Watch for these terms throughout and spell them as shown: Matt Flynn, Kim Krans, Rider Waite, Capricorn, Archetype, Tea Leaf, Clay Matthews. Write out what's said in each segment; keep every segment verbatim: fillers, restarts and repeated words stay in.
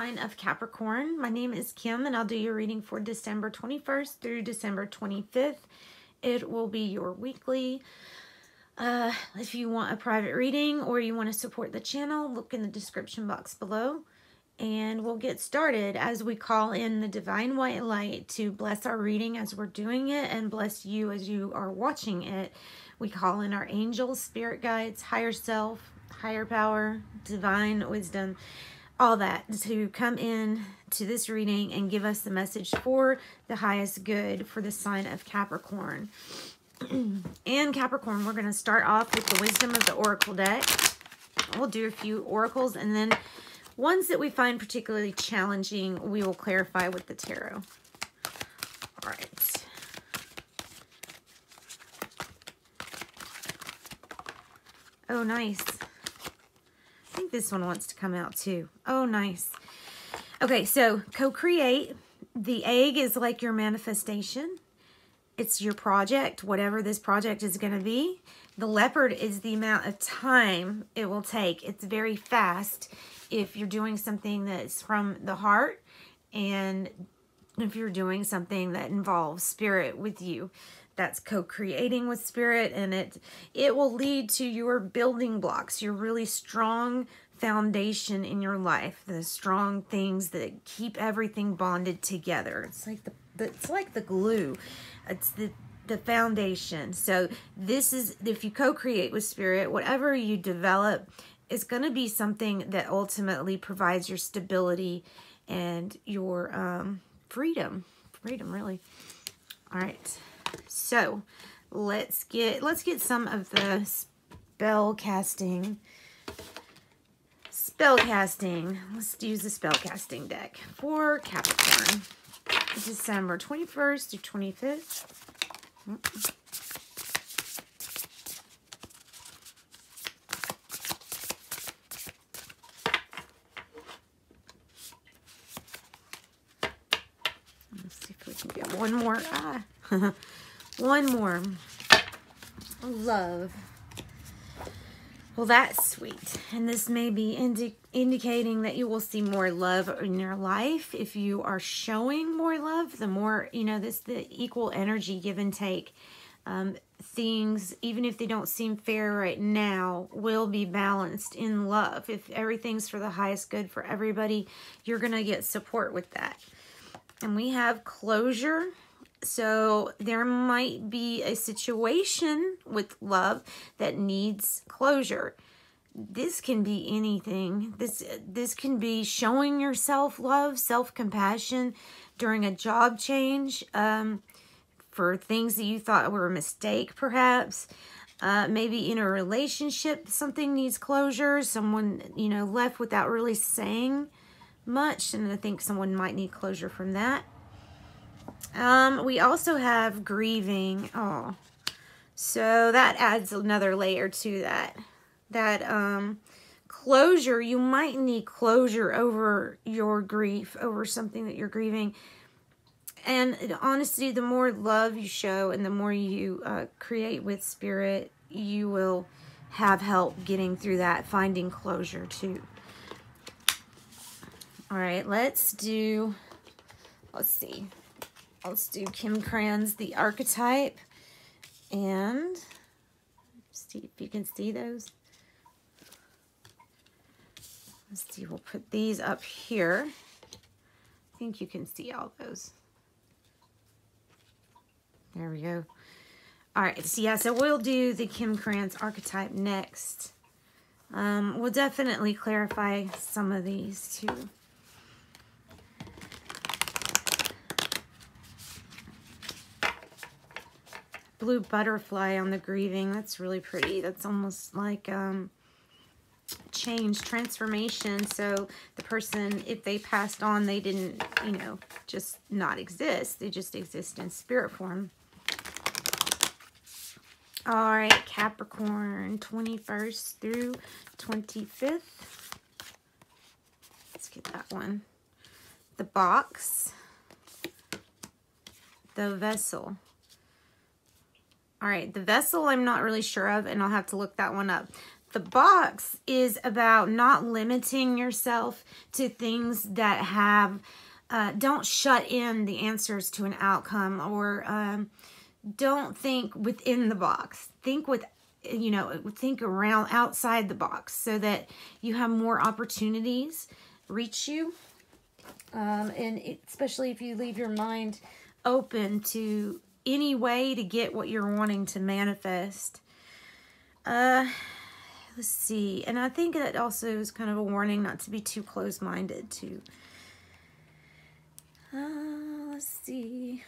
sign of Capricorn. My name is Kim, and I'll do your reading for December twenty-first through December twenty-fifth. It will be your weekly. Uh, if you want a private reading or you want to support the channel, look in the description box below, and we'll get started as we call in the divine white light to bless our reading as we're doing it and bless you as you are watching it. We call in our angels, spirit guides, higher self, higher power, divine wisdom, all that to come in to this reading and give us the message for the highest good for the sign of Capricorn. And Capricorn, we're going to start off with the wisdom of the oracle deck. We'll do a few oracles, and then ones that we find particularly challenging, we will clarify with the tarot. All right. Oh, nice. I think this one wants to come out too. Oh, nice. Okay, so co-create. The egg is like your manifestation. It's your project, whatever this project is going to be. The leopard is the amount of time it will take. It's very fast if you're doing something that's from the heart and if you're doing something that involves spirit with you. That's co-creating with spirit, and it, it will lead to your building blocks, your really strong foundation in your life, the strong things that keep everything bonded together. It's like the It's like the glue. It's the, the foundation. So this is, if you co-create with spirit, whatever you develop is going to be something that ultimately provides your stability and your um, freedom. Freedom, really. All right. So let's get, let's get some of the spell casting. Spell casting. Let's use the spell casting deck for Capricorn. December twenty-first through twenty-fifth. Let's see if we can get one more. Ah. One more. Love. Well, that's sweet. And this may be indi indicating that you will see more love in your life. If you are showing more love, the more, you know, this the equal energy, give and take. Um, things, even if they don't seem fair right now, will be balanced in love. If everything's for the highest good for everybody, you're going to get support with that. And we have closure. So there might be a situation with love that needs closure. This can be anything. This, this can be showing yourself love, self-compassion during a job change, um, for things that you thought were a mistake, perhaps. Uh, maybe in a relationship, something needs closure. Someone, you know, left without really saying much, and I think someone might need closure from that. Um, we also have grieving. Oh, so that adds another layer to that, that, um, closure. You might need closure over your grief, over something that you're grieving. And honestly, the more love you show and the more you, uh, create with spirit, you will have help getting through that, finding closure too. All right, let's do, let's see. Let's do Kim Krans, the archetype, and see if you can see those. Let's see, we'll put these up here. I think you can see all those. There we go. All right, so yeah, so we'll do the Kim Krans archetype next. Um, we'll definitely clarify some of these too. Blue butterfly on the grieving. That's really pretty. That's almost like um, change, transformation. So the person, if they passed on, they didn't, you know, just not exist. They just exist in spirit form. All right, Capricorn, twenty-first through twenty-fifth. Let's get that one. The box. The vessel. All right, the vessel I'm not really sure of, and I'll have to look that one up. The box is about not limiting yourself to things that have, uh, don't shut in the answers to an outcome, or um, don't think within the box. Think with, you know, think around outside the box so that you have more opportunities reach you. Um, and it, especially if you leave your mind open to any way to get what you're wanting to manifest. Uh... Let's see. And I think that also is kind of a warning not to be too close-minded too. Uh, let's see.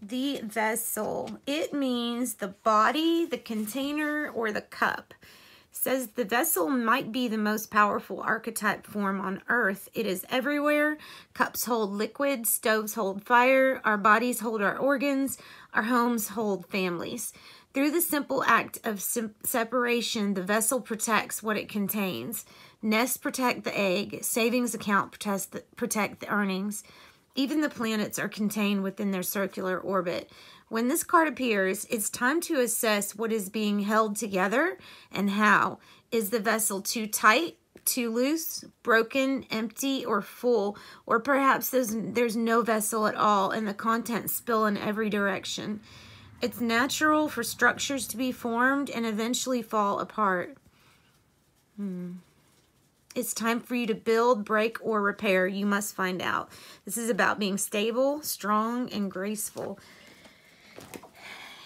The vessel. It means the body, the container, or the cup. It says the vessel might be the most powerful archetype form on earth. It is everywhere. Cups hold liquid. Stoves hold fire. Our bodies hold our organs. Our homes hold families. Through the simple act of separation, the vessel protects what it contains. Nests protect the egg. Savings account protects the, protect the earnings. Even the planets are contained within their circular orbit. When this card appears, it's time to assess what is being held together and how. Is the vessel too tight, too loose, broken, empty, or full? Or perhaps there's, there's no vessel at all and the contents spill in every direction. It's natural for structures to be formed and eventually fall apart. Hmm. It's time for you to build, break, or repair. You must find out. This is about being stable, strong, and graceful.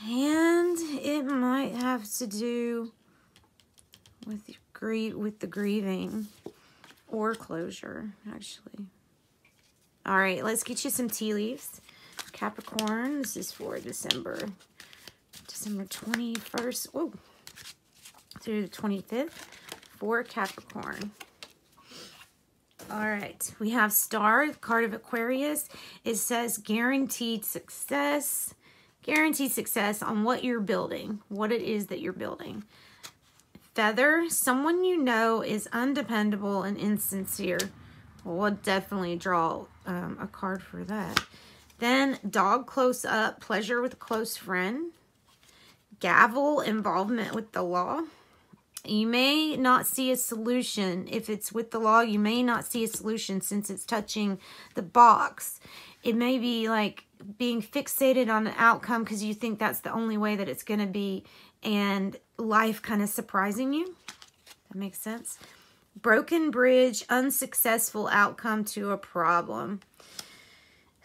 And it might have to do with your grief, with the grieving or closure, actually. All right, let's get you some tea leaves. Capricorn, this is for December, December twenty-first, oh, through the twenty-fifth for Capricorn. All right, we have Star, card of Aquarius. It says guaranteed success, guaranteed success on what you're building, what it is that you're building. Feather, someone you know is undependable and insincere. Well, we'll definitely draw um, a card for that. Then dog close up, pleasure with a close friend. Gavel, involvement with the law. You may not see a solution. If it's with the law, you may not see a solution since it's touching the box. It may be like being fixated on an outcome because you think that's the only way that it's going to be, and life kind of surprising you. That makes sense. Broken bridge, unsuccessful outcome to a problem.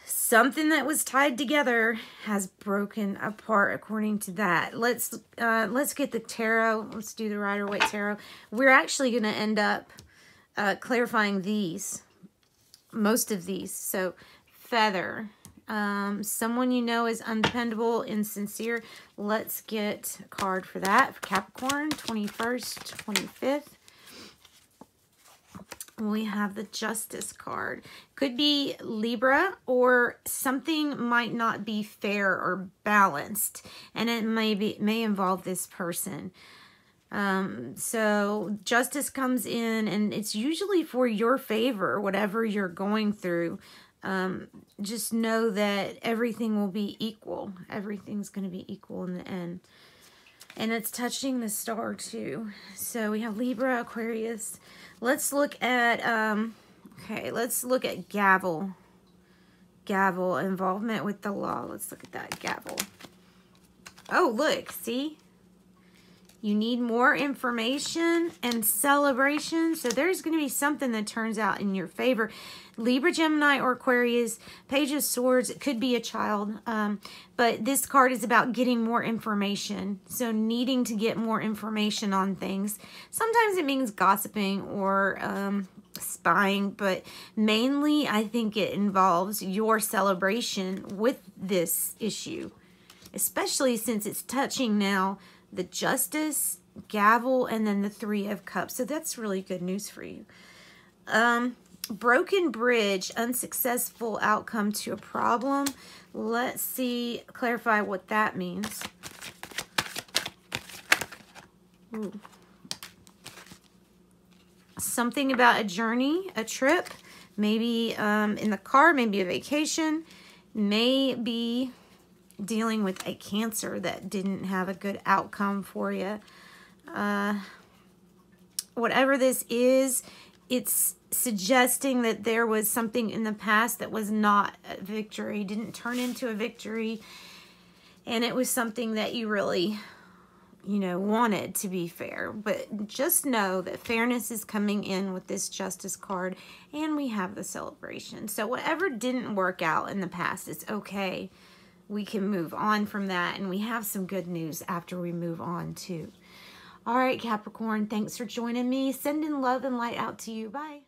Something that was tied together has broken apart, according to that. Let's uh, let's get the tarot. Let's do the Rider Waite tarot. We're actually going to end up uh, clarifying these, most of these. So, feather. Um, someone you know is undependable, insincere. Let's get a card for that. For Capricorn, twenty-first, twenty-fifth. We have the Justice card. Could be Libra, or something might not be fair or balanced, and it may be may involve this person. Um, so Justice comes in, and it's usually for your favor, whatever you're going through. Um, just know that everything will be equal. Everything's going to be equal in the end. And it's touching the star too. So we have Libra, Aquarius. Let's look at, um, okay, let's look at gavel. Gavel, involvement with the law. Let's look at that, gavel. Oh, look, see? You need more information and celebration. So there's going to be something that turns out in your favor. Libra, Gemini, or Aquarius. Page of Swords. It could be a child. Um, but this card is about getting more information. So needing to get more information on things. Sometimes it means gossiping or um, spying. But mainly I think it involves your celebration with this issue. Especially since it's touching now the Justice, Gavel, and then the Three of Cups. So that's really good news for you. Um... Broken bridge, unsuccessful outcome to a problem. Let's see, clarify what that means. Ooh. Something about a journey, a trip, maybe um, in the car, maybe a vacation, maybe dealing with a cancer that didn't have a good outcome for you. Uh, whatever this is, it's suggesting that there was something in the past that was not a victory, didn't turn into a victory, and it was something that you really, you know, wanted to be fair. But just know that fairness is coming in with this Justice card, and we have the Celebration. So whatever didn't work out in the past, it's okay. We can move on from that, and we have some good news after we move on too. All right, Capricorn, thanks for joining me. Sending love and light out to you. Bye.